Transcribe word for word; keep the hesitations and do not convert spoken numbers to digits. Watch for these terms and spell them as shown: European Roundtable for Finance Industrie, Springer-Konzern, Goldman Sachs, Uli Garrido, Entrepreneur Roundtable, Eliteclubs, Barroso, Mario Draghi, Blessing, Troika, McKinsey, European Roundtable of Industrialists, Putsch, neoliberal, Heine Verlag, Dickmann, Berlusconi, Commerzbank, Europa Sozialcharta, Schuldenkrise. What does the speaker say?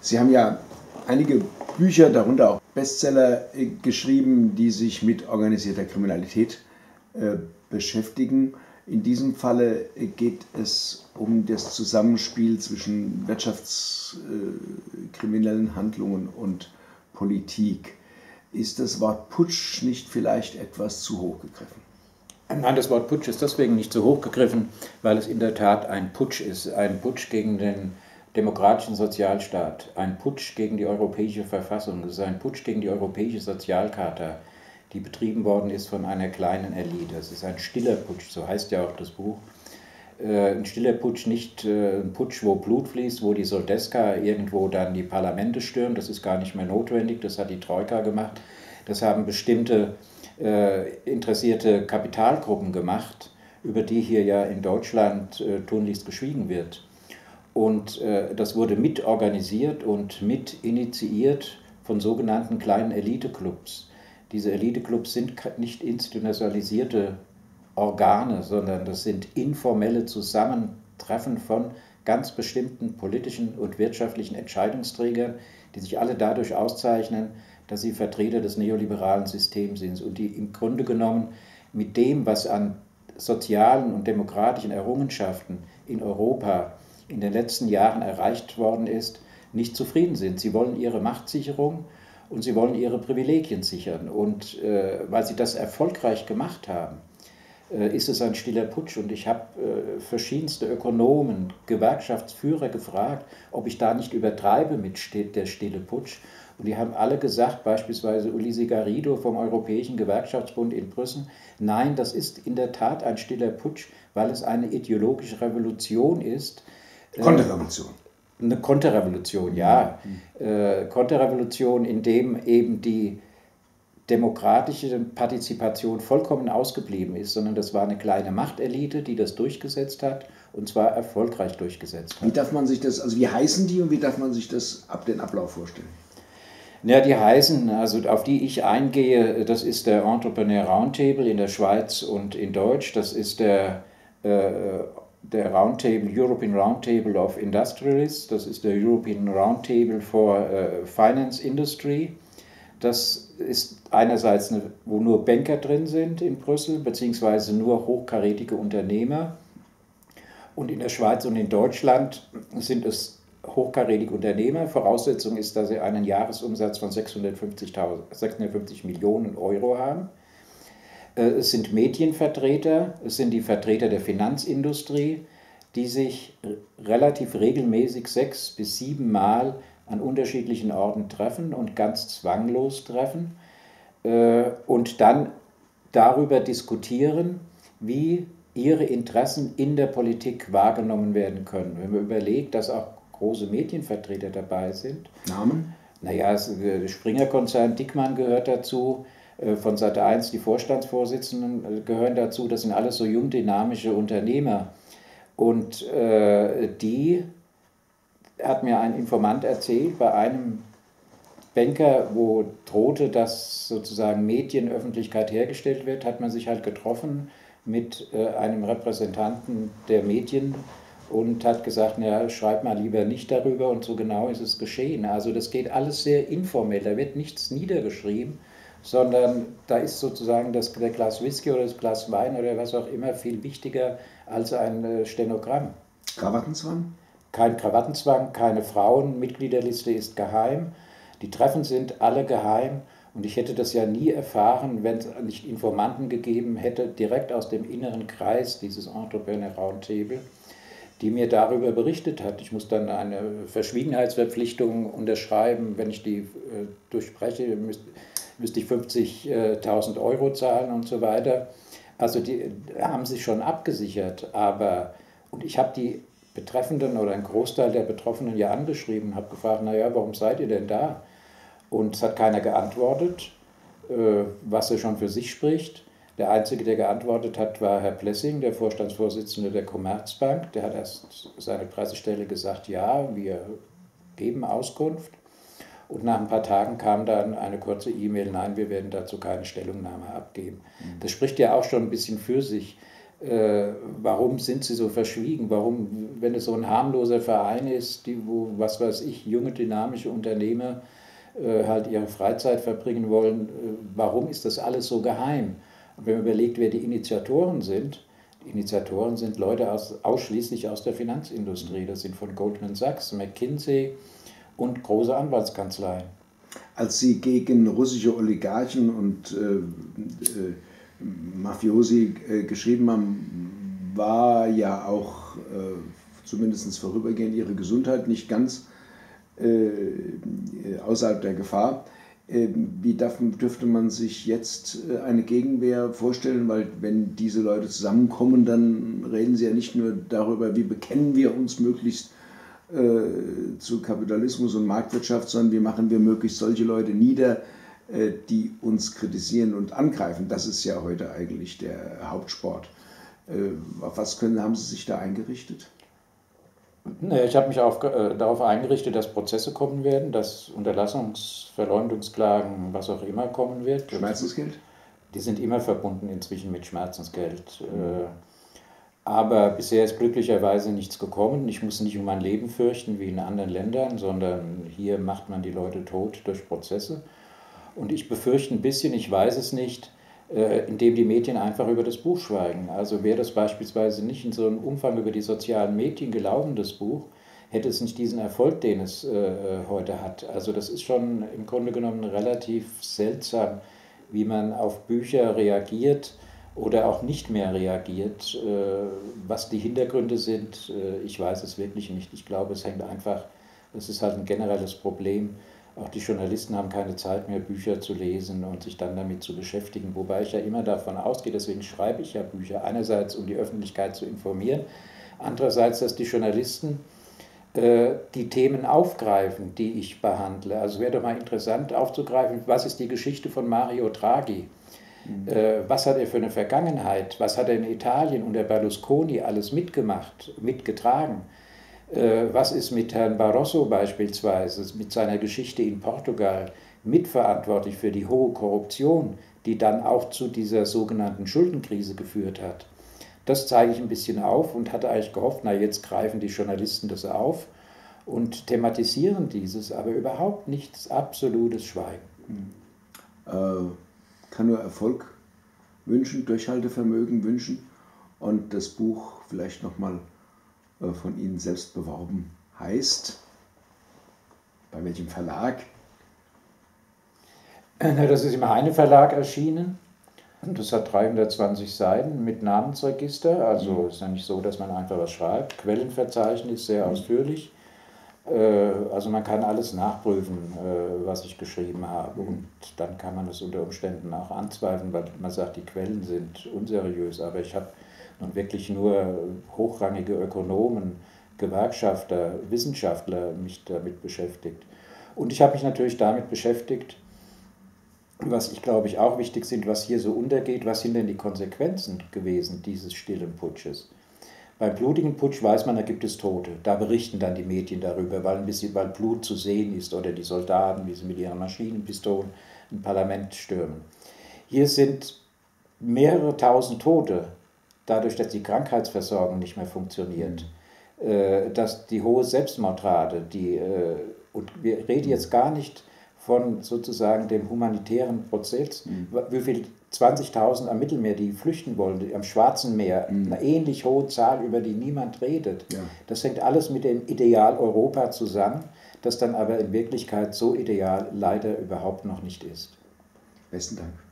Sie haben ja einige Bücher, darunter auch Bestseller, geschrieben, die sich mit organisierter Kriminalität äh, beschäftigen. In diesem Falle geht es um das Zusammenspiel zwischen wirtschaftskriminellen Handlungen und Politik. Ist das Wort Putsch nicht vielleicht etwas zu hoch gegriffen? Nein, das Wort Putsch ist deswegen nicht zu hoch gegriffen, weil es in der Tat ein Putsch ist. Ein Putsch gegen den demokratischen Sozialstaat, ein Putsch gegen die europäische Verfassung, es ist ein Putsch gegen die europäische Sozialcharta, die betrieben worden ist von einer kleinen Elite. Es ist ein stiller Putsch, so heißt ja auch das Buch. Äh, ein stiller Putsch, nicht äh, ein Putsch, wo Blut fließt, wo die Soldateska irgendwo dann die Parlamente stürmen. Das ist gar nicht mehr notwendig, das hat die Troika gemacht. Das haben bestimmte äh, interessierte Kapitalgruppen gemacht, über die hier ja in Deutschland äh, tunlichst geschwiegen wird. Und äh, das wurde mitorganisiert und mitinitiiert von sogenannten kleinen Eliteclubs. Diese Eliteclubs sind nicht institutionalisierte Organe, sondern das sind informelle Zusammentreffen von ganz bestimmten politischen und wirtschaftlichen Entscheidungsträgern, die sich alle dadurch auszeichnen, dass sie Vertreter des neoliberalen Systems sind und die im Grunde genommen mit dem, was an sozialen und demokratischen Errungenschaften in Europa in den letzten Jahren erreicht worden ist, nicht zufrieden sind. Sie wollen ihre Machtsicherung und sie wollen ihre Privilegien sichern. Und äh, weil sie das erfolgreich gemacht haben, äh, ist es ein stiller Putsch. Und ich habe äh, verschiedenste Ökonomen, Gewerkschaftsführer gefragt, ob ich da nicht übertreibe mit st- der stille Putsch. Und die haben alle gesagt, beispielsweise Uli Garrido vom Europäischen Gewerkschaftsbund in Brüssel, nein, das ist in der Tat ein stiller Putsch, weil es eine ideologische Revolution ist. Äh, Konterrevolution. Eine Konterrevolution, ja. Mhm. Äh, Konterrevolution, in dem eben die demokratische Partizipation vollkommen ausgeblieben ist, sondern das war eine kleine Machtelite, die das durchgesetzt hat und zwar erfolgreich durchgesetzt hat. Wie darf man sich das, also wie heißen die und wie darf man sich das ab den Ablauf vorstellen? Ja, die heißen, also auf die ich eingehe, das ist der Entrepreneur Roundtable in der Schweiz und in Deutsch, das ist der äh, der Roundtable, European Roundtable of Industrialists, das ist der European Roundtable for äh, Finance Industry. Das ist einerseits, eine, wo nur Banker drin sind in Brüssel, beziehungsweise nur hochkarätige Unternehmer. Und in der Schweiz und in Deutschland sind es hochkarätige Unternehmer. Voraussetzung ist, dass sie einen Jahresumsatz von sechshundertfünfzig Millionen Euro haben. Es sind Medienvertreter, es sind die Vertreter der Finanzindustrie, die sich relativ regelmäßig sechs bis sieben Mal an unterschiedlichen Orten treffen und ganz zwanglos treffen und dann darüber diskutieren, wie ihre Interessen in der Politik wahrgenommen werden können. Wenn man überlegt, dass auch große Medienvertreter dabei sind. Namen? Naja, der Springer-Konzern, Dickmann gehört dazu. Von Sat eins, die Vorstandsvorsitzenden gehören dazu, das sind alles so jungdynamische Unternehmer. Und äh, die hat mir ein Informant erzählt, bei einem Banker, wo drohte, dass sozusagen Medienöffentlichkeit hergestellt wird, hat man sich halt getroffen mit äh, einem Repräsentanten der Medien und hat gesagt, naja, schreib mal lieber nicht darüber, und so genau ist es geschehen. Also das geht alles sehr informell, da wird nichts niedergeschrieben, sondern da ist sozusagen das, der Glas Whisky oder das Glas Wein oder was auch immer viel wichtiger als ein Stenogramm. Krawattenzwang? Kein Krawattenzwang, keine Frauen, Mitgliederliste ist geheim, die Treffen sind alle geheim und ich hätte das ja nie erfahren, wenn es nicht Informanten gegeben hätte, direkt aus dem inneren Kreis dieses Entrepreneur Roundtable, die mir darüber berichtet hat. Ich muss dann eine Verschwiegenheitsverpflichtung unterschreiben, wenn ich die äh, durchspreche, müsste müsste ich fünfzigtausend Euro zahlen und so weiter. Also die haben sich schon abgesichert, aber, und ich habe die Betreffenden oder einen Großteil der Betroffenen ja angeschrieben, habe gefragt, naja, warum seid ihr denn da? Und es hat keiner geantwortet, was er schon für sich spricht. Der Einzige, der geantwortet hat, war Herr Blessing, der Vorstandsvorsitzende der Commerzbank. Der hat erst seine Pressestelle gesagt, ja, wir geben Auskunft. Und nach ein paar Tagen kam dann eine kurze E-Mail, nein, wir werden dazu keine Stellungnahme abgeben. Das spricht ja auch schon ein bisschen für sich, Äh, warum sind sie so verschwiegen? Warum, wenn es so ein harmloser Verein ist, die, wo, was weiß ich, junge, dynamische Unternehmer äh, halt ihre Freizeit verbringen wollen, äh, warum ist das alles so geheim? Und wenn man überlegt, wer die Initiatoren sind, die Initiatoren sind Leute aus, ausschließlich aus der Finanzindustrie. Das sind von Goldman Sachs, McKinsey und große Anwaltskanzleien. Als sie gegen russische Oligarchen und äh, äh Mafiosi äh, geschrieben haben, war ja auch äh, zumindest vorübergehend ihre Gesundheit nicht ganz äh, außerhalb der Gefahr. Äh, wie darf, dürfte man sich jetzt eine Gegenwehr vorstellen? Weil wenn diese Leute zusammenkommen, dann reden sie ja nicht nur darüber, wie bekennen wir uns möglichst äh, zu Kapitalismus und Marktwirtschaft, sondern wie machen wir möglichst solche Leute nieder, die uns kritisieren und angreifen. Das ist ja heute eigentlich der Hauptsport. Auf was können, haben Sie sich da eingerichtet? Ich habe mich auf, äh, darauf eingerichtet, dass Prozesse kommen werden, dass Unterlassungs-, Verleumdungsklagen, was auch immer kommen wird. Schmerzensgeld? Die sind immer verbunden inzwischen mit Schmerzensgeld. Mhm. Äh, aber bisher ist glücklicherweise nichts gekommen. Ich muss nicht um mein Leben fürchten wie in anderen Ländern, sondern hier macht man die Leute tot durch Prozesse. Und ich befürchte ein bisschen, ich weiß es nicht, indem die Medien einfach über das Buch schweigen. Also wäre das beispielsweise nicht in so einem Umfang über die sozialen Medien gelaufen, das Buch, hätte es nicht diesen Erfolg, den es heute hat. Also das ist schon im Grunde genommen relativ seltsam, wie man auf Bücher reagiert oder auch nicht mehr reagiert. Was die Hintergründe sind, ich weiß es wirklich nicht. Ich glaube, es hängt einfach, es ist halt ein generelles Problem. Auch die Journalisten haben keine Zeit mehr, Bücher zu lesen und sich dann damit zu beschäftigen. Wobei ich ja immer davon ausgehe, deswegen schreibe ich ja Bücher. Einerseits, um die Öffentlichkeit zu informieren. Andererseits, dass die Journalisten äh, die Themen aufgreifen, die ich behandle. Also es wäre doch mal interessant aufzugreifen, was ist die Geschichte von Mario Draghi? Mhm. Äh, was hat er für eine Vergangenheit? Was hat er in Italien unter Berlusconi alles mitgemacht, mitgetragen? Was ist mit Herrn Barroso beispielsweise, mit seiner Geschichte in Portugal, mitverantwortlich für die hohe Korruption, die dann auch zu dieser sogenannten Schuldenkrise geführt hat? Das zeige ich ein bisschen auf und hatte eigentlich gehofft, na jetzt greifen die Journalisten das auf und thematisieren dieses, aber überhaupt nichts, absolutes Schweigen. Äh, kann nur Erfolg wünschen, Durchhaltevermögen wünschen und das Buch vielleicht nochmal von Ihnen selbst beworben heißt? Bei welchem Verlag? Das ist im Heine Verlag erschienen. Das hat dreihundertzwanzig Seiten mit Namensregister. Also mhm. ist ja nicht so, dass man einfach was schreibt. Quellenverzeichnis sehr mhm. ausführlich. Also man kann alles nachprüfen, was ich geschrieben habe. Und dann kann man das unter Umständen auch anzweifeln, weil man sagt, die Quellen sind unseriös. Aber ich habe und wirklich nur hochrangige Ökonomen, Gewerkschafter, Wissenschaftler mich damit beschäftigt. Und ich habe mich natürlich damit beschäftigt, was ich glaube ich auch wichtig sind, was hier so untergeht, was sind denn die Konsequenzen gewesen dieses stillen Putsches. Beim blutigen Putsch weiß man, da gibt es Tote. Da berichten dann die Medien darüber, weil ein bisschen weil Blut zu sehen ist oder die Soldaten, wie sie mit ihren Maschinenpistolen ein Parlament stürmen. Hier sind mehrere tausend Tote. Dadurch, dass die Krankheitsversorgung nicht mehr funktioniert, mhm. dass die hohe Selbstmordrate, die, und wir reden jetzt gar nicht von sozusagen dem humanitären Prozess, mhm. wie viel zwanzigtausend am Mittelmeer, die flüchten wollen, am Schwarzen Meer, mhm. eine ähnlich hohe Zahl, über die niemand redet. Ja. Das hängt alles mit dem Ideal Europa zusammen, das dann aber in Wirklichkeit so ideal leider überhaupt noch nicht ist. Besten Dank.